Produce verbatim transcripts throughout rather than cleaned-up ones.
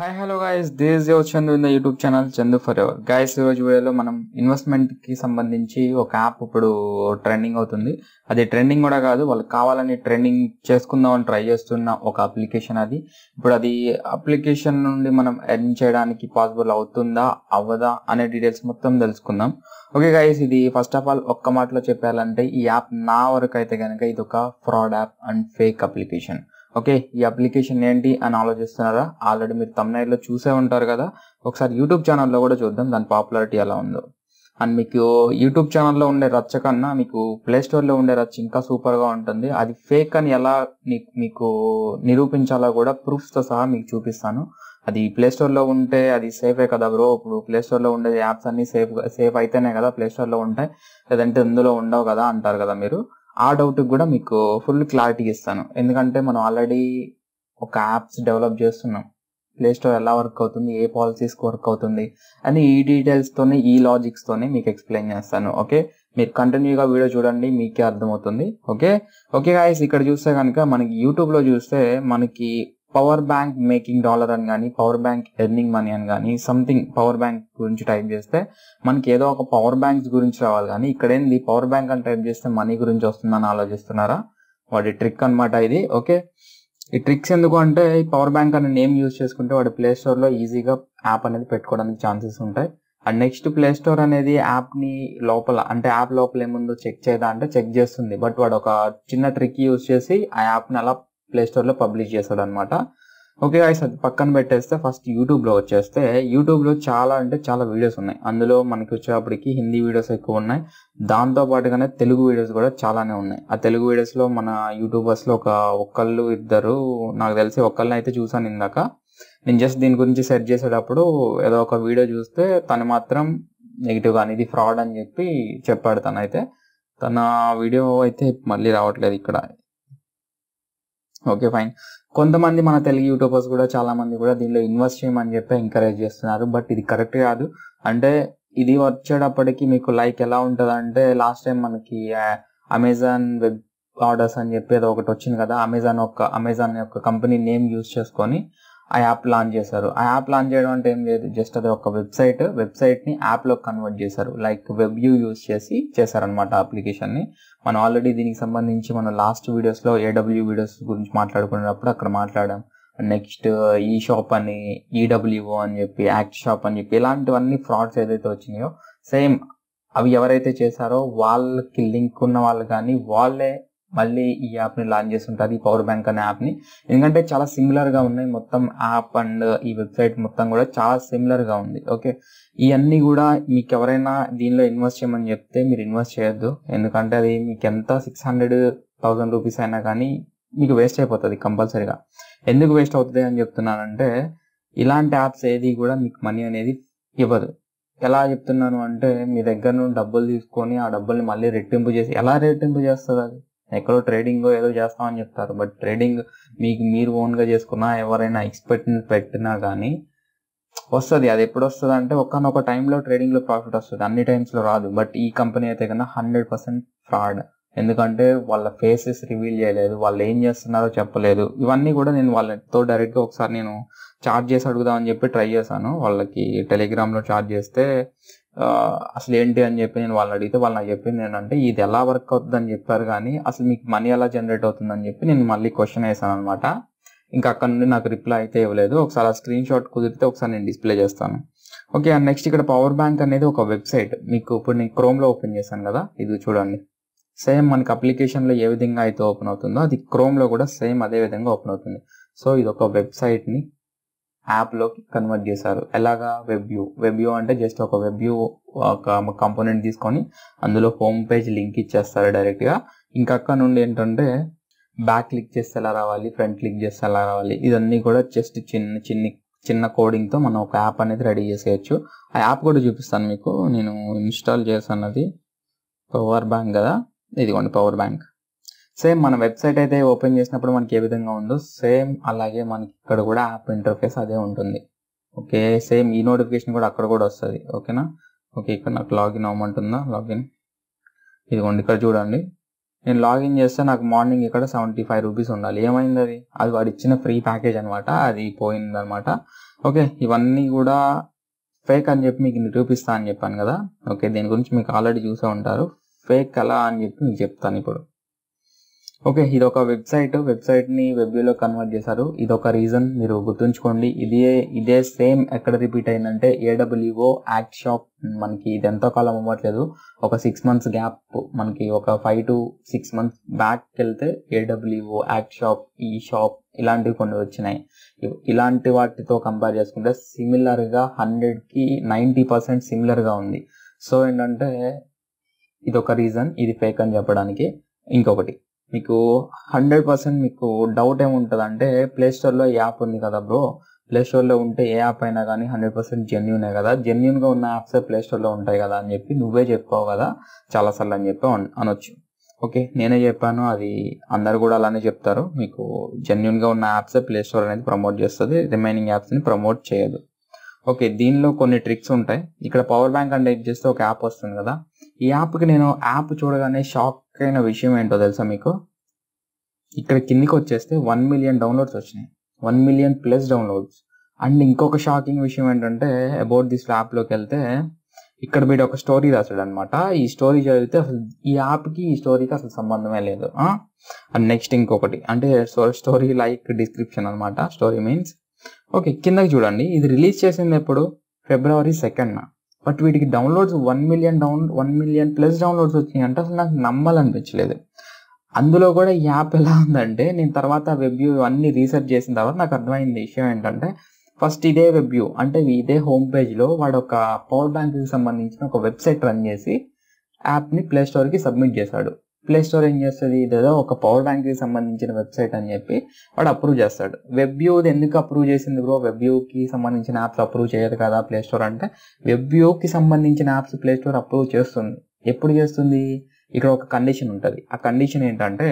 Hi, hello guys. This is your Chandu in the YouTube channel Chandu Forever. Guys, we will manam investment ki sambandhinchi oka app ippudu trending avutundi. Adi trending kuda kaadu, vallu kavalani trending cheskundam try chestunna oka application adi. Ippudu adi application nundi manam earn cheyadaniki possible avutunda avada ane details mottham telusukundam. Okay guys, idi first of all okka maatlo cheppalante ee app na varaku aithe ganaka idoka fraud app and fake application. Okay, this application is analogous already made thumbnail choose kada. YouTube channel lo kuda chuddam dan popularity ala undo. And meeku YouTube channel lo unde ratcha kanna meeku Play Store lo unde ratcha inka super ga untundi. Adi fake ani ela meeku nirupinchaala kuda proofs tho saha meeku chupistanu. Adi Play Store lo unte adi safe e kada bro. Ippudu Play Store lo unde apps anni safe safe aitene kada Play Store lo untayi. Ledante indulo undavu kada antaru kada meeru. ఆ doubt కూడా మీకు full clarity ఇస్తాను, ఎందుకంటే మనం already ఒక apps develop చేస్తున్నాం. Play store ఎలా work అవుతుంది, ఏ పాలసీస్ వర్క్ అవుతుంది అని ఈ డీటెయిల్స్తోనే ఈ లాజిక్స్తోనే మీకు ఎక్స్ప్లెయిన్ చేస్తాను. ఓకే, మీరు కంటిన్యూగా వీడియో చూడండి, మీకే అర్థమవుతుంది. ఓకే ఓకే గాయస్, ఇక్కడ చూస్తే కనుక మనకి యూట్యూబ్లో చూస్తే మనకి పవర్ బ్యాంక్ మేకింగ్ డాలర్ అని కానీ పవర్ బ్యాంక్ ఎర్నింగ్ మనీ అని కానీ సంథింగ్ పవర్ బ్యాంక్ గురించి టైప్ చేస్తే మనకి ఏదో ఒక పవర్ బ్యాంక్స్ గురించి రావాలి. కానీ ఇక్కడ ఏంది పవర్ బ్యాంక్ అని టైప్ చేస్తే మనీ గురించి వస్తుందని ఆలోచిస్తున్నారా? వాడి ట్రిక్ అనమాట ఇది. ఓకే, ఈ ట్రిక్స్ ఎందుకు అంటే ఈ పవర్ బ్యాంక్ అనే నేమ్ యూజ్ చేసుకుంటే వాడి ప్లే స్టోర్లో ఈజీగా యాప్ అనేది పెట్టుకోవడానికి ఛాన్సెస్ ఉంటాయి. అండ్ నెక్స్ట్ ప్లే స్టోర్ అనేది యాప్ని లోపల అంటే యాప్ లోపల ఏముందో చెక్ చేయదా అంటే చెక్ చేస్తుంది, బట్ వాడు ఒక చిన్న ట్రిక్ యూజ్ చేసి ఆ యాప్ని అలా ప్లే స్టోర్లో పబ్లిష్ చేస్తాడు అనమాట. ఓకే గాయస్, అది పక్కన పెట్టేస్తే ఫస్ట్ యూట్యూబ్లో వచ్చేస్తే యూట్యూబ్లో చాలా అంటే చాలా వీడియోస్ ఉన్నాయి. అందులో మనకి వచ్చేటప్పటికి హిందీ వీడియోస్ ఎక్కువ ఉన్నాయి, దాంతోపాటుగానే తెలుగు వీడియోస్ కూడా చాలానే ఉన్నాయి. ఆ తెలుగు వీడియోస్లో మన యూట్యూబర్స్లో ఒక ఒక్కళ్ళు ఇద్దరు నాకు తెలిసి ఒక్కళ్ళని అయితే చూసాను ఇందాక. నేను జస్ట్ దీని గురించి సెర్చ్ చేసేటప్పుడు ఏదో ఒక వీడియో చూస్తే తను మాత్రం నెగిటివ్గా అనేది ఫ్రాడ్ అని చెప్పి చెప్పాడు. తనైతే తన వీడియో అయితే మళ్ళీ రావట్లేదు ఇక్కడ. ఓకే ఫైన్, కొంతమంది మన తెలుగు యూట్యూబర్స్ కూడా చాలా మంది కూడా దీనిలో ఇన్వెస్ట్ చేయమని చెప్పి ఎంకరేజ్ చేస్తున్నారు, బట్ ఇది కరెక్ట్ కాదు. అంటే ఇది వచ్చేటప్పటికి మీకు లైక్ ఎలా ఉంటుంది అంటే లాస్ట్ టైం మనకి అమెజాన్ వెబ్ ఆర్డర్స్ అని చెప్పి అది ఒకటి వచ్చింది కదా, అమెజాన్ యొక్క అమెజాన్ యొక్క కంపెనీ నేమ్ యూజ్ చేసుకొని ఆ యాప్ లాంచ్ చేశారు. ఆ యాప్ లాంచ్ చేయడం అంటే ఏం లేదు, జస్ట్ అది ఒక వెబ్సైట్ వెబ్సైట్ని యాప్లోకి కన్వర్ట్ చేశారు. లైక్ వెబ్ యూ యూజ్ చేసి చేశారనమాట అప్లికేషన్ని. మనం ఆల్రెడీ దీనికి సంబంధించి మనం లాస్ట్ వీడియోస్లో ఏడబ్ల్యూ వీడియోస్ గురించి మాట్లాడుకునేటప్పుడు అక్కడ మాట్లాడాం. నెక్స్ట్ ఈ షాప్ అని ఈడబ్ల్యూఓ అని చెప్పి యాక్ట్ షాప్ అని చెప్పి ఇలాంటివన్నీ ఫ్రాడ్స్ ఏదైతే వచ్చినాయో సేమ్ అవి ఎవరైతే చేశారో వాళ్ళకి లింక్ ఉన్న వాళ్ళు కానీ వాళ్ళే మళ్ళీ ఈ యాప్ని లాంచ్ చేస్తుంటారు, ఈ పవర్ బ్యాంక్ అనే యాప్ని. ఎందుకంటే చాలా సిమిలర్గా ఉన్నాయి మొత్తం యాప్ అండ్ ఈ వెబ్సైట్ మొత్తం కూడా చాలా సిమిలర్గా ఉంది. ఓకే, ఇవన్నీ కూడా మీకు ఎవరైనా దీనిలో ఇన్వెస్ట్ చేయమని చెప్తే మీరు ఇన్వెస్ట్ చేయొద్దు, ఎందుకంటే అది మీకు ఎంత సిక్స్ హండ్రెడ్ థౌజండ్ రూపీస్ అయినా కానీ మీకు వేస్ట్ అయిపోతుంది కంపల్సరీగా. ఎందుకు వేస్ట్ అవుతుంది అని చెప్తున్నానంటే ఇలాంటి యాప్స్ ఏది కూడా మీకు మనీ అనేది ఇవ్వదు. ఎలా చెప్తున్నాను అంటే మీ దగ్గర నుండి డబ్బులు తీసుకొని ఆ డబ్బుల్ని మళ్ళీ రెట్టింపు చేసి ఎలా రెట్టింపు చేస్తుంది? అది ఎక్కడో ట్రేడింగ్ ఏదో చేస్తామని చెప్తారు, బట్ ట్రేడింగ్ మీకు మీరు ఓన్గా చేసుకున్నా ఎవరైనా ఎక్స్పర్ట్ని పెట్టినా కానీ వస్తుంది. అది ఎప్పుడు వస్తుంది అంటే ఒక్కనొక టైంలో ట్రేడింగ్లో ప్రాఫిట్ వస్తుంది, అన్ని టైమ్స్లో రాదు. బట్ ఈ కంపెనీ అయితే కన్నా హండ్రెడ్ పర్సెంట్ ఫ్రాడ్, ఎందుకంటే వాళ్ళ ఫేసెస్ రివీల్ చేయలేదు, వాళ్ళు ఏం చేస్తున్నారో చెప్పలేదు. ఇవన్నీ కూడా నేను వాళ్ళతో డైరెక్ట్గా ఒకసారి నేను చార్జ్ చేసి అడుగుదామని చెప్పి ట్రై చేశాను. వాళ్ళకి టెలిగ్రామ్లో చార్జ్ చేస్తే అసలు ఏంటి అని చెప్పి నేను వాళ్ళు అడిగితే వాళ్ళు నాకు చెప్పింది ఏంటంటే ఇది ఎలా వర్క్ అవుతుంది అని చెప్పారు, కానీ అసలు మీకు మనీ ఎలా జనరేట్ అవుతుందని చెప్పి నేను మళ్ళీ క్వశ్చన్ వేసాను అనమాట. ఇంకా అక్కడ నుండి నాకు రిప్లై అయితే ఇవ్వలేదు. ఒకసారి ఆ స్క్రీన్ షాట్ కుదిరితే ఒకసారి నేను డిస్ప్లే చేస్తాను. ఓకే, అండ్ నెక్స్ట్ ఇక్కడ పవర్ బ్యాంక్ అనేది ఒక వెబ్సైట్. మీకు ఇప్పుడు నేను క్రోమ్లో ఓపెన్ చేశాను కదా, ఇది చూడండి సేమ్ మనకి అప్లికేషన్లో ఏ విధంగా అయితే ఓపెన్ అవుతుందో అది క్రోమ్లో కూడా సేమ్ అదే విధంగా ఓపెన్ అవుతుంది. సో ఇది ఒక వెబ్సైట్ని యాప్లోకి కన్వర్ట్ చేశారు. ఎలాగా వెబ్ వ్యూ వెబ్ వ్యూ అంటే జస్ట్ ఒక వెబ్ వ్యూ ఒక కంపోనెంట్ తీసుకొని అందులో హోమ్ పేజ్ లింక్ ఇచ్చేస్తారు డైరెక్ట్గా. ఇంకా అక్కడ నుండి ఏంటంటే బ్యాక్ క్లిక్ చేస్తే ఎలా రావాలి, ఫ్రంట్ క్లిక్ చేస్తే ఎలా రావాలి, ఇదన్నీ కూడా జస్ట్ చిన్న చిన్న చిన్న కోడింగ్తో మనం ఒక యాప్ అనేది రెడీ చేసేయచ్చు. ఆ యాప్ కూడా చూపిస్తాను మీకు. నేను ఇన్స్టాల్ చేసానది పవర్ బ్యాంక్ కదా, ఇదిగోండి పవర్ బ్యాంక్. సేమ్ మన వెబ్సైట్ అయితే ఓపెన్ చేసినప్పుడు మనకి ఏ విధంగా ఉందో సేమ్ అలాగే మనకి ఇక్కడ కూడా యాప్ ఇంటర్ఫేస్ అదే ఉంటుంది. ఓకే, సేమ్ ఈ నోటిఫికేషన్ కూడా అక్కడ కూడా వస్తుంది. ఓకేనా? ఓకే, ఇక్కడ నాకు లాగిన్ అవ్వమంటుందా? లాగిన్ ఇదిగోండి ఇక్కడ చూడండి. నేను లాగిన్ చేస్తే నాకు మార్నింగ్ ఇక్కడ సెవెంటీ ఫైవ్ రూపీస్ ఉండాలి. ఏమైంది అది? అది వాడు ఇచ్చిన ఫ్రీ ప్యాకేజ్ అనమాట, అది పోయింది అనమాట. ఓకే, ఇవన్నీ కూడా ఫేక్ అని చెప్పి మీకు నిరూపిస్తా అని చెప్పాను కదా. ఓకే, దీని గురించి మీకు ఆల్రెడీ చూసే ఉంటారు ఫేక్ అలా అని చెప్పి మీకు చెప్తాను ఇప్పుడు. ఓకే, ఇది ఒక వెబ్సైట్, వెబ్సైట్ని వెబ్లో కన్వర్ట్ చేశారు. ఇది ఒక రీజన్ మీరు గుర్తుంచుకోండి. ఇదే ఇదే సేమ్ ఎక్కడ రిపీట్ అయిందంటే ఏడబ్ల్యూఓ యాక్ట్ షాప్ మనకి ఇది ఎంతో కాలం అవ్వట్లేదు, ఒక సిక్స్ మంత్స్ గ్యాప్ మనకి ఒక ఫైవ్ టు సిక్స్ మంత్స్ బ్యాక్కి వెళ్తే ఏడబ్ల్యూఓ యాక్ట్ షాప్, ఈ షాప్ ఇలాంటివి కొన్ని వచ్చినాయి. ఇలాంటి వాటితో కంపేర్ చేసుకుంటే సిమిలర్గా హండ్రెడ్కి నైంటీ పర్సెంట్ సిమిలర్గా ఉంది. సో ఏంటంటే ఇది ఒక రీజన్, ఇది ఫేక్ అని చెప్పడానికి. ఇంకొకటి మీకు హండ్రెడ్ పర్సెంట్ మీకు డౌట్ ఏముంటుంది అంటే ప్లేస్టోర్లో యాప్ ఉంది కదా బ్రో, ప్లేస్టోర్లో ఉంటే ఏ యాప్ అయినా కానీ హండ్రెడ్ పర్సెంట్ జెన్యూనే కదా, జెన్యూన్గా ఉన్న యాప్సే ప్లేస్టోర్లో ఉంటాయి కదా అని చెప్పి నువ్వే చెప్పావు కదా చాలాసార్లు అని చెప్పి అనొచ్చు. ఓకే, నేనే చెప్పాను, అది అందరు కూడా అలానే చెప్తారు. మీకు జెన్యూన్గా ఉన్న యాప్సే ప్లేస్టోర్ అనేది ప్రమోట్ చేస్తుంది, రిమైనింగ్ యాప్స్ని ప్రమోట్ చేయదు. ఓకే, దీనిలో కొన్ని ట్రిక్స్ ఉంటాయి. ఇక్కడ పవర్ బ్యాంక్ అని టైప్ చేస్తే ఒక యాప్ వస్తుంది కదా, ఈ యాప్కి నేను యాప్ చూడగానే షాక్ అయిన విషయం ఏంటో తెలుసా మీకు? ఇక్కడ కిందికి వచ్చేస్తే వన్ మిలియన్ డౌన్లోడ్స్ వచ్చినాయి, one million plus downloads. And ఇంకొక షాకింగ్ విషయం ఏంటంటే అబౌట్ దిస్ యాప్లోకి వెళ్తే ఇక్కడ వీడు ఒక స్టోరీ రాశాడు అనమాట. ఈ స్టోరీ చదివితే అసలు ఈ యాప్కి ఈ స్టోరీకి అసలు సంబంధమే లేదు. అండ్ నెక్స్ట్ ఇంకొకటి అంటే స్టోరీ లైక్ డిస్క్రిప్షన్ అనమాట, స్టోరీ మీన్స్. ఓకే, కిందకి చూడండి, ఇది రిలీజ్ చేసింది ఎప్పుడు? ఫిబ్రవరి సెకండ్న. బట్ వీటికి downloads one million down one million plus downloads వచ్చినాయి అంటే అసలు నాకు నమ్మాలనిపించలేదు. అందులో కూడా ఈ యాప్ ఎలా ఉందంటే, నేను తర్వాత వెబ్ వ్యూ అన్నీ రీసెర్చ్ చేసిన తర్వాత నాకు అర్థమైంది విషయం ఏంటంటే, ఫస్ట్ ఇదే వెబ్ వ్యూ అంటే ఇదే హోమ్ పేజ్లో వాడు ఒక పవర్ బ్యాంక్కి సంబంధించిన ఒక వెబ్సైట్ రన్ చేసి యాప్ని ప్లేస్టోర్కి సబ్మిట్ చేశాడు. ప్లేస్టోర్ ఏం చేస్తుంది, ఇదేదో ఒక పవర్ బ్యాంక్కి సంబంధించిన వెబ్సైట్ అని చెప్పి వాడు అప్రూవ్ చేస్తాడు. వెబ్ వ్యూ ఎందుకు అప్రూవ్ చేసింది బ్రో, వెబ్ వ్యూకి సంబంధించిన యాప్స్ అప్రూవ్ చేయదు కదా ప్లేస్టోర్ అంటే? వెబ్ వ్యూకి సంబంధించిన యాప్స్ ప్లేస్టోర్ అప్రూవ్ చేస్తుంది. ఎప్పుడు చేస్తుంది? ఇక్కడ ఒక కండిషన్ ఉంటుంది. ఆ కండిషన్ ఏంటంటే,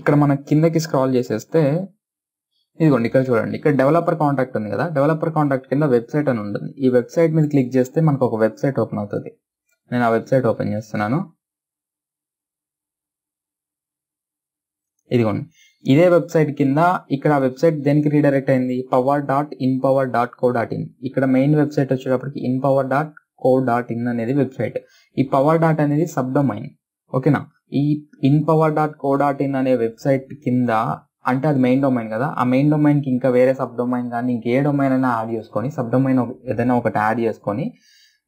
ఇక్కడ మనం కిందకి స్క్రాల్ చేసేస్తే ఇదిగోండి, ఇక్కడ చూడండి, ఇక్కడ డెవలపర్ కాంటాక్ట్ ఉంది కదా, డెవలపర్ కాంటాక్ట్ కింద వెబ్సైట్ అని ఉంటుంది. ఈ వెబ్సైట్ మీద క్లిక్ చేస్తే మనకు ఒక వెబ్సైట్ ఓపెన్ అవుతుంది. నేను ఆ వెబ్సైట్ ఓపెన్ చేస్తున్నాను. ఇదిగోండి, ఇదే వెబ్సైట్ కింద ఇక్కడ ఆ వెబ్సైట్ దేనికి రీడైరెక్ట్ అయింది? Power dot inpower dot co dot in. ఇక్కడ మెయిన్ వెబ్సైట్ వచ్చేటప్పటికి inpower dot co dot in అనేది వెబ్సైట్. ఈ పవర్ డాట్ అనేది సబ్ డొమైన్. ఓకేనా, ఈ inpower dot co dot in అనే వెబ్సైట్ కింద అంటే అది మెయిన్ డొమైన్ కదా, ఆ మెయిన్ డొమైన్కి ఇంకా వేరే సబ్ డొమైన్ కానీ ఇంకే డొమైన్ అయినా యాడ్ చేసుకొని, సబ్ డొమైన్ ఏదైనా ఒకటి యాడ్ చేసుకొని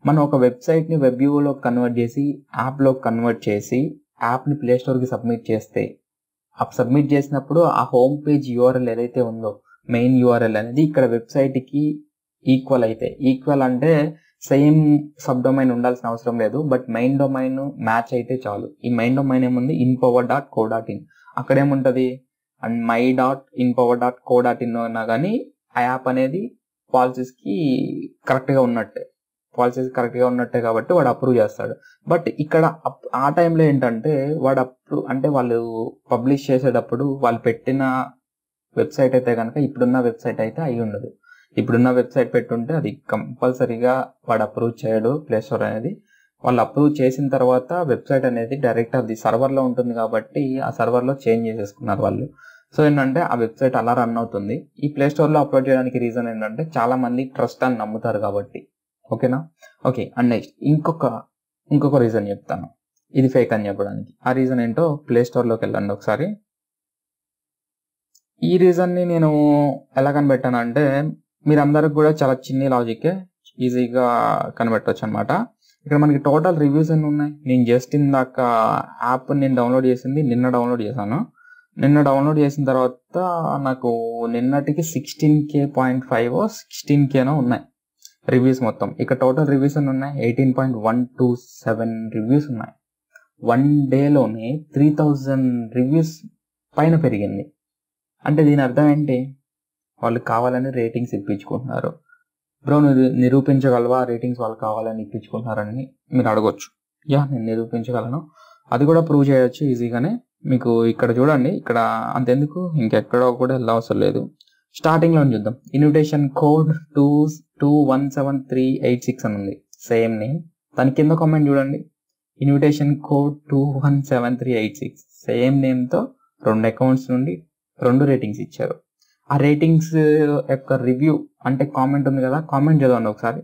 మనం ఒక వెబ్సైట్ని వెబ్ వ్యూలో కన్వర్ట్ చేసి యాప్లో కన్వర్ట్ చేసి యాప్ని ప్లేస్టోర్కి సబ్మిట్ చేస్తే, ఆ సబ్మిట్ చేసినప్పుడు ఆ హోమ్ పేజ్ యూఆర్ఎల్ ఏదైతే ఉందో మెయిన్ యూఆర్ఎల్ అనేది ఇక్కడ వెబ్సైట్కి ఈక్వల్ అయితే, ఈక్వల్ అంటే సేమ్ సబ్ డొమైన్ ఉండాల్సిన అవసరం లేదు, బట్ మెయిన్ డొమైన్ మ్యాచ్ అయితే చాలు. ఈ మెయిన్ డొమైన్ ఏముంది? Inpower dot co dot in. అక్కడేముంటుంది? And my dot inpower dot co dot in అన్నా కానీ ఆ యాప్ అనేది పాలసీస్కి కరెక్ట్గా ఉన్నట్టే, పాలసీస్ కరెక్ట్గా ఉన్నట్టే కాబట్టి వాడు అప్రూవ్ చేస్తాడు. బట్ ఇక్కడ ఆ టైంలో ఏంటంటే వాడు అప్రూవ్ అంటే వాళ్ళు పబ్లిష్ చేసేటప్పుడు వాళ్ళు పెట్టిన వెబ్సైట్ అయితే కనుక ఇప్పుడున్న వెబ్సైట్ అయితే అయి ఉండదు. ఇప్పుడున్న వెబ్సైట్ పెట్టుంటే అది కంపల్సరీగా వాడు అప్రూవ్ చేయడు ప్లేస్టోర్ అనేది. వాళ్ళు అప్రూవ్ చేసిన తర్వాత వెబ్సైట్ అనేది డైరెక్ట్ అది సర్వర్లో ఉంటుంది కాబట్టి ఆ సర్వర్లో చేంజ్ చేసేసుకున్నారు వాళ్ళు. సో ఏంటంటే ఆ వెబ్సైట్ అలా రన్ అవుతుంది. ఈ ప్లేస్టోర్లో అప్లోడ్ చేయడానికి రీజన్ ఏంటంటే చాలామంది ట్రస్ట్ అని నమ్ముతారు కాబట్టి. ఓకేనా? ఓకే, అండ్ నెక్స్ట్ ఇంకొక ఇంకొక రీజన్ చెప్తాను ఇది ఫేక్ అని చెప్పడానికి. ఆ రీజన్ ఏంటో ప్లేస్టోర్లోకి వెళ్ళండి ఒకసారి. ఈ రీజన్ని నేను ఎలా కనిపెట్టానంటే, మీరందరికి కూడా చాలా చిన్న లాజికే ఈజీగా కనిపెట్టవచ్చు అనమాట. ఇక్కడ మనకి టోటల్ రివ్యూస్ అన్నీ ఉన్నాయి. నేను జస్ట్ ఇందాక యాప్ నేను డౌన్లోడ్ చేసింది నిన్న డౌన్లోడ్ చేశాను. నిన్న డౌన్లోడ్ చేసిన తర్వాత నాకు నిన్నటికి sixteen K point five sixteen కేనో ఉన్నాయి రివ్యూస్ మొత్తం. ఇక్కడ టోటల్ రివ్యూస్ అని ఉన్నాయి eighteen point one two seven reviews ఉన్నాయి. వన్ డేలోనే త్రీ థౌజండ్ రివ్యూస్ పైన పెరిగింది. అంటే దీని అర్థం ఏంటి? వాళ్ళు కావాలని రేటింగ్స్ ఇప్పించుకుంటున్నారు. బ్రో నువ్వు నిరూపించగలవా రేటింగ్స్ వాళ్ళు కావాలని ఇప్పించుకుంటున్నారని మీరు అడగొచ్చు. యా, నేను నిరూపించగలను, అది కూడా ప్రూవ్ చేయొచ్చు ఈజీగానే. మీకు ఇక్కడ చూడండి, ఇక్కడ అంతెందుకు ఇంకెక్కడో కూడా వెళ్ళవసరం లేదు. స్టార్టింగ్లో చూద్దాం. Invitation code two two one seven three eight six అని ఉంది, సేమ్ నేమ్. దాని కింద కామెంట్ చూడండి, invitation code two one seven three eight six same నేమ్తో రెండు అకౌంట్స్ నుండి రెండు రేటింగ్స్ ఇచ్చారు. ఆ రేటింగ్స్ యొక్క రివ్యూ అంటే కామెంట్ ఉంది కదా, కామెంట్ చదవండి ఒకసారి.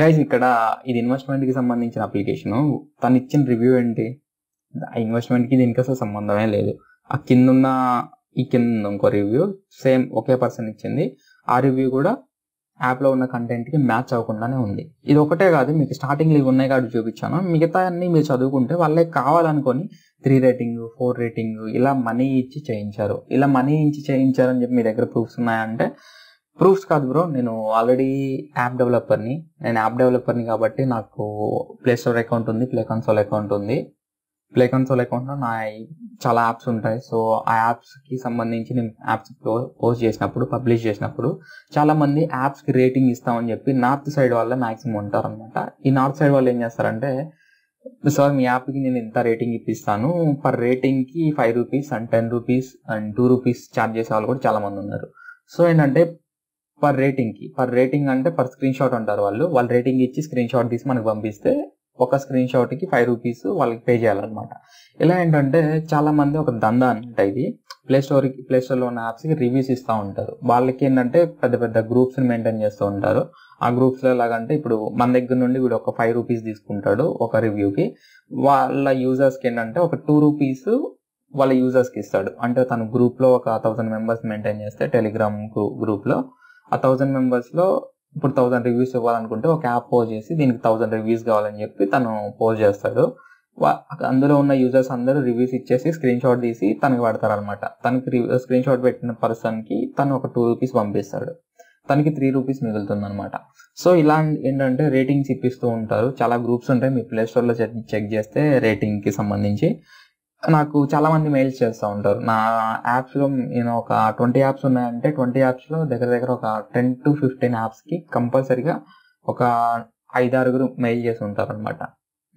గైస్ ఇక్కడ ఇది ఇన్వెస్ట్మెంట్ కి సంబంధించిన అప్లికేషన్. తను ఇచ్చిన రివ్యూ ఏంటి, ఆ ఇన్వెస్ట్మెంట్ కి దీనికి అసలు సంబంధమే లేదు. ఆ కింద ఈ కింద ఇంకో రివ్యూ సేమ్ ఒకే పర్సన్ ఇచ్చింది. ఆ రివ్యూ కూడా యాప్ లో ఉన్న కంటెంట్ కి మ్యాచ్ అవ్వకుండానే ఉంది. ఇది ఒకటే కాదు, మీకు స్టార్టింగ్ ఇవి ఉన్నాయి కాబట్టి చూపించాను, మిగతా అన్ని మీరు చదువుకుంటే వాళ్ళే కావాలనుకొని త్రీ రేటింగ్ ఫోర్ రేటింగ్ ఇలా మనీ ఇచ్చి చేయించారు. ఇలా మనీ ఇచ్చి చేయించారని చెప్పి మీ దగ్గర ప్రూఫ్స్ ఉన్నాయంటే ప్రూఫ్స్ కాదు బ్రో, నేను ఆల్రెడీ యాప్ డెవలపర్ని నేను యాప్ డెవలపర్ని కాబట్టి నాకు ప్లే స్టోర్ అకౌంట్ ఉంది, ప్లే కన్సోల్ అకౌంట్ ఉంది. ప్లే కన్సోల్ అకౌంట్లో నా చాలా యాప్స్ ఉంటాయి. సో ఆ యాప్స్కి సంబంధించి నేను యాప్స్ పోస్ట్ చేసినప్పుడు పబ్లిష్ చేసినప్పుడు చాలామంది యాప్స్కి రేటింగ్ ఇస్తామని చెప్పి నార్త్ సైడ్ వాళ్ళ మ్యాక్సిమం ఉంటారు అనమాట. ఈ నార్త్ సైడ్ వాళ్ళు ఏం చేస్తారంటే, సార్ మీ యాప్కి నేను ఇంత రేటింగ్ ఇప్పిస్తాను, పర్ రేటింగ్కి five rupees and ten rupees and two rupees charge చేసే వాళ్ళు కూడా చాలామంది ఉన్నారు. సో ఏంటంటే పర్ రేటింగ్కి పర్ రేటింగ్ అంటే పర్ స్క్రీన్ షాట్ అంటారు వాళ్ళు. వాళ్ళు రేటింగ్ ఇచ్చి స్క్రీన్ షాట్ తీసి మనకు పంపిస్తే ఒక స్క్రీన్ షాట్కి ఫైవ్ రూపీస్ వాళ్ళకి పే చేయాలన్నమాట. ఇలా ఏంటంటే చాలామంది ఒక దందా అంటే ఇది ప్లే స్టోర్కి ప్లే స్టోర్లో ఉన్న యాప్స్కి రివ్యూస్ ఇస్తూ ఉంటారు. వాళ్ళకి ఏంటంటే పెద్ద పెద్ద గ్రూప్స్ని మెయింటైన్ చేస్తూ ఉంటారు. ఆ గ్రూప్స్లో ఎలాగంటే ఇప్పుడు మన దగ్గర నుండి వీడు ఒక ఫైవ్ రూపీస్ తీసుకుంటాడు ఒక రివ్యూకి, వాళ్ళ యూజర్స్కి ఏంటంటే ఒక టూ రూపీస్ వాళ్ళ యూజర్స్కి ఇస్తాడు. అంటే తను గ్రూప్లో ఒక థౌజండ్ మెంబర్స్ మెయింటైన్ చేస్తే టెలిగ్రామ్ గ్రూప్లో ఆ థౌజండ్ మెంబర్స్లో ఇప్పుడు థౌజండ్ రివ్యూస్ ఇవ్వాలనుకుంటే ఒక యాప్ పోస్ట్ చేసి దీనికి థౌజండ్ రివ్యూస్ కావాలని చెప్పి తను పోస్ట్ చేస్తాడు. అందులో ఉన్న యూజర్స్ అందరూ రివ్యూస్ ఇచ్చేసి స్క్రీన్ షాట్ తీసి తనకి పెడతారు అనమాట. తనకి స్క్రీన్ షాట్ పెట్టిన పర్సన్కి తను ఒక టూ రూపీస్ పంపిస్తాడు, తనకి త్రీ రూపీస్ మిగులుతుంది అనమాట. సో ఇలా ఏంటంటే రేటింగ్స్ ఇప్పిస్తూ ఉంటారు. చాలా గ్రూప్స్ ఉంటాయి, మీ ప్లే స్టోర్లో చెక్ చేస్తే రేటింగ్కి సంబంధించి నాకు చాలామంది మెయిల్స్ చేస్తూ ఉంటారు. నా యాప్స్లో నేను ఒక ట్వంటీ యాప్స్ ఉన్నాయంటే ట్వంటీ యాప్స్లో దగ్గర దగ్గర ఒక టెన్ టు ఫిఫ్టీన్ యాప్స్కి కంపల్సరిగా ఒక ఐదారుగురు మెయిల్ చేసి ఉంటారు అనమాట.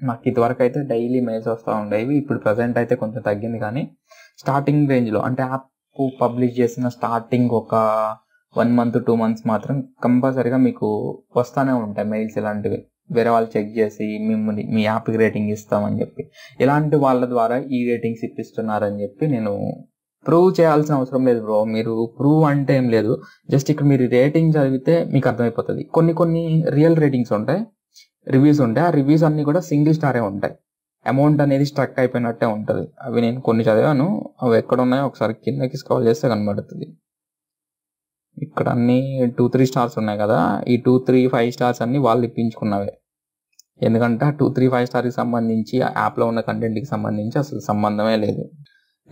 నాకు ఇదివరకు అయితే డైలీ మెయిల్స్ వస్తూ ఉండేవి, ఇప్పుడు ప్రజెంట్ అయితే కొంచెం తగ్గింది. కానీ స్టార్టింగ్ రేంజ్లో అంటే యాప్ పబ్లిష్ చేసిన స్టార్టింగ్ ఒక వన్ మంత్ టూ మంత్స్ మాత్రం కంపల్సరిగా మీకు వస్తూనే ఉంటాయి మెయిల్స్ ఇలాంటివి. వేరే వాళ్ళు చెక్ చేసి మిమ్మల్ని మీ యాప్కి రేటింగ్ ఇస్తామని చెప్పి ఇలాంటి వాళ్ళ ద్వారా ఈ రేటింగ్స్ ఇప్పిస్తున్నారని చెప్పి నేను ప్రూవ్ చేయాల్సిన అవసరం లేదు బ్రో. మీరు ప్రూవ్ అంటే ఏం లేదు, జస్ట్ ఇక్కడ మీరు రేటింగ్ చదివితే మీకు అర్థమైపోతుంది. కొన్ని కొన్ని రియల్ రేటింగ్స్ ఉంటాయి, రివ్యూస్ ఉంటాయి. ఆ రివ్యూస్ అన్నీ కూడా సింగిల్ స్టారే ఉంటాయి, అమౌంట్ అనేది స్ట్రక్ అయిపోయినట్టే ఉంటుంది. అవి నేను కొన్ని చదివాను, అవి ఎక్కడ ఉన్నాయో ఒకసారి కిందకి స్క్రోల్ చేస్తే కనబడుతుంది. ఇక్కడ అన్ని టూ త్రీ స్టార్స్ ఉన్నాయి కదా, ఈ టూ త్రీ ఫైవ్ స్టార్స్ అన్ని వాళ్ళు ఇప్పించుకున్నవే. ఎందుకంటే ఆ టూ త్రీ ఫైవ్ స్టార్కి సంబంధించి యాప్లో ఉన్న కంటెంట్కి సంబంధించి అసలు సంబంధమే లేదు.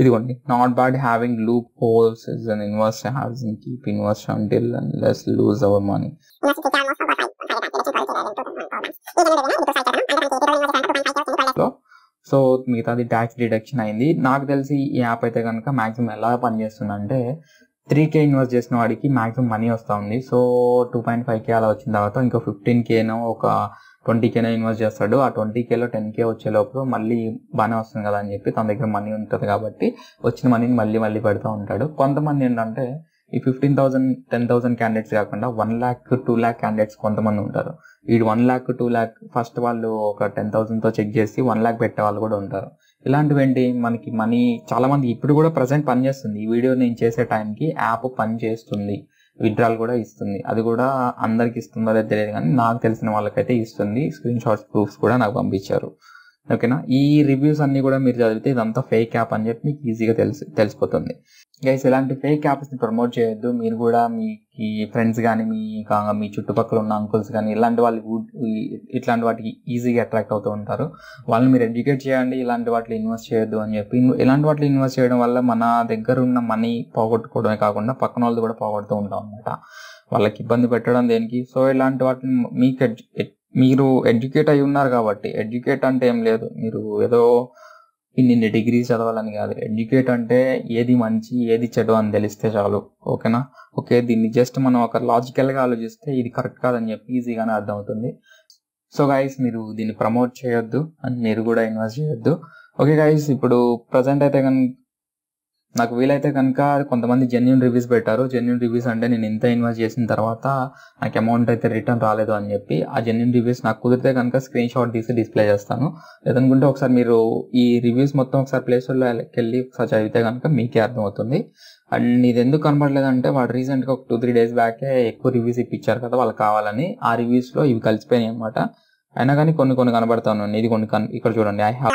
ఇదిగోండి, not bad having loopholes is an investor has in keep investor until less lose our money. So మిగతాది ట్యాక్స్ డిడక్షన్ అయింది. నాకు తెలిసి ఈ యాప్ అయితే కనుక మ్యాక్సిమం ఎలా పనిచేస్తుందంటే త్రీ కే ఇన్వెస్ట్ చేసిన వాడికి మ్యాక్సిమం మనీ వస్తూ ఉంది. So two point five K అలా వచ్చిన తర్వాత ఇంకో ఫిఫ్టీన్ కేనో ఒక ట్వంటీ కేనో ఇన్వెస్ట్ చేస్తాడు. ఆ ట్వంటీ కేలో టెన్ కే వచ్చేలోపు మళ్ళీ బాగానే వస్తుంది కదా అని చెప్పి తన దగ్గర మనీ ఉంటుంది కాబట్టి వచ్చిన మనీని మళ్ళీ మళ్ళీ పెడుతూ ఉంటాడు. కొంతమంది ఏంటంటే ఈ fifteen thousand ten thousand candidates కాకుండా one lakh two lakh candidates కొంతమంది ఉంటారు. ఈ one lakh two lakh first వాళ్ళు ఒక టెన్ థౌసండ్తో చెక్ చేసి వన్ ల్యాక్ పెట్టే వాళ్ళు కూడా ఉంటారు. ఇలాంటివి ఏంటి మనకి మనీ చాలామంది ఇప్పుడు కూడా ప్రజెంట్ పనిచేస్తుంది. ఈ వీడియో నేను చేసే టైంకి యాప్ పనిచేస్తుంది, విత్డ్రాల్ కూడా ఇస్తుంది. అది కూడా అందరికి ఇస్తుందో లేదో తెలియదు కానీ నాకు తెలిసిన వాళ్ళకైతే ఇస్తుంది. స్క్రీన్ షాట్స్ ప్రూఫ్స్ కూడా నాకు పంపించారు. ఓకేనా, ఈ రివ్యూస్ అన్నీ కూడా మీరు చదివితే ఇదంతా ఫేక్ యాప్ అని చెప్పి మీకు ఈజీగా తెలిసి తెలిసిపోతుంది. గైస్, ఇలాంటి ఫేక్ యాప్స్ని ప్రమోట్ చేయొద్దు. మీరు కూడా మీ ఫ్రెండ్స్ కానీ మీ మీ చుట్టుపక్కల ఉన్న అంకుల్స్ కానీ ఇలాంటి వాళ్ళు ఇట్లాంటి వాటికి ఈజీగా అట్రాక్ట్ అవుతూ ఉంటారు. వాళ్ళని మీరు ఎడ్యుకేట్ చేయండి, ఇలాంటి వాటిలో ఇన్వెస్ట్ చేయొద్దు అని చెప్పి. ఇలాంటి వాటిలో ఇన్వెస్ట్ చేయడం వల్ల మన దగ్గర ఉన్న మనీ పోగొట్టుకోవడమే కాకుండా పక్కన వాళ్ళు కూడా పోగొడుతూ ఉంటాం అనమాట. వాళ్ళకి ఇబ్బంది పెట్టడం దేనికి. సో ఇలాంటి వాటిని మీకు ఎడ్యు మీరు ఎడ్యుకేట్ అయి ఉన్నారు కాబట్టి, ఎడ్యుకేట్ అంటే ఏం లేదు, మీరు ఏదో ఇన్ని డిగ్రీస్ చదవాలని కాదు. ఎడ్యుకేట్ అంటే ఏది మంచి ఏది చెడు అని తెలిస్తే చాలు. ఓకేనా, ఓకే దీన్ని జస్ట్ మనం ఒక లాజికల్గా ఆలోచిస్తే ఇది కరెక్ట్ కాదని చెప్పి ఈజీగానే అర్థమవుతుంది. సో గైస్, మీరు దీన్ని ప్రమోట్ చేయొద్దు అండ్ మీరు కూడా ఇన్వెస్ట్ చేయొద్దు. ఓకే గైస్, ఇప్పుడు ప్రజెంట్ అయితే కనుక నాకు వీలైతే కనుక కొంతమంది జెన్యూన్ రివ్యూస్ పెట్టారు. జెన్యూన్ రివ్యూస్ అంటే నేను ఇంత ఇన్వెస్ట్ చేసిన తర్వాత నాకు అమౌంట్ అయితే రిటర్న్ రాలేదు అని చెప్పి, ఆ జెన్యూన్ రివ్యూస్ నాకు కుదిరితే కనుక స్క్రీన్ షాట్ తీసి డిస్ప్లే చేస్తాను. లేదనుకుంటే ఒకసారి మీరు ఈ రివ్యూస్ మొత్తం ఒకసారి ప్లే స్టోర్లోకి వెళ్ళి ఒకసారి చదివితే కనుక మీకే అర్థమవుతుంది. అండ్ ఇది ఎందుకు కనబడలేదంటే వాడు రీసెంట్గా ఒక టూ త్రీ డేస్ బ్యాకే ఎక్కువ రివ్యూస్ ఇప్పించారు కదా వాళ్ళకి కావాలని, ఆ రివ్యూస్లో ఇవి కలిసిపోయినాయి అనమాట. అయినా కానీ కొన్ని కొన్ని కనబడతా ఉన్నాయి. ఇది కొన్ని ఇక్కడ చూడండి, ఐ హ్యావ్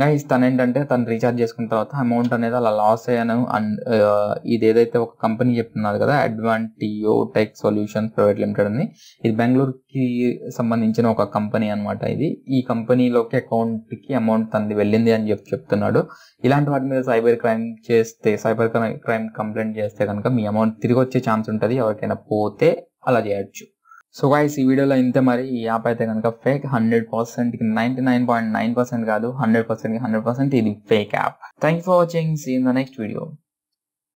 గైస్. తను ఏంటంటే తను రీఛార్జ్ చేసుకున్న తర్వాత అమౌంట్ అనేది అలా లాస్ అయ్యాను. అండ్ ఇది ఏదైతే ఒక కంపెనీ చెప్తున్నారు కదా, Advantio tech solutions private limited అని, ఇది బెంగళూరుకి సంబంధించిన ఒక కంపెనీ అనమాట. ఇది ఈ కంపెనీలోకి అకౌంట్కి అమౌంట్ తనది వెళ్ళింది అని చెప్పి చెప్తున్నాడు. ఇలాంటి వాటి మీద సైబర్ క్రైమ్ చేస్తే సైబర్ క్రైమ్ కంప్లైంట్ చేస్తే కనుక మీ అమౌంట్ తిరిగి వచ్చే ఛాన్స్ ఉంటుంది, ఎవరికైనా పోతే అలా చేయొచ్చు. సో గైస్ ఈ వీడియోలో ఇంతే. మరి ఈ యాప్ అయితే కనుక ఫేక్, హండ్రెడ్ పర్సెంట్కి ninety nine point nine percent కాదు హండ్రెడ్ పర్సెంట్కి హండ్రెడ్ పర్సెంట్ ఇది fake app. Thank you for watching. See in the next video.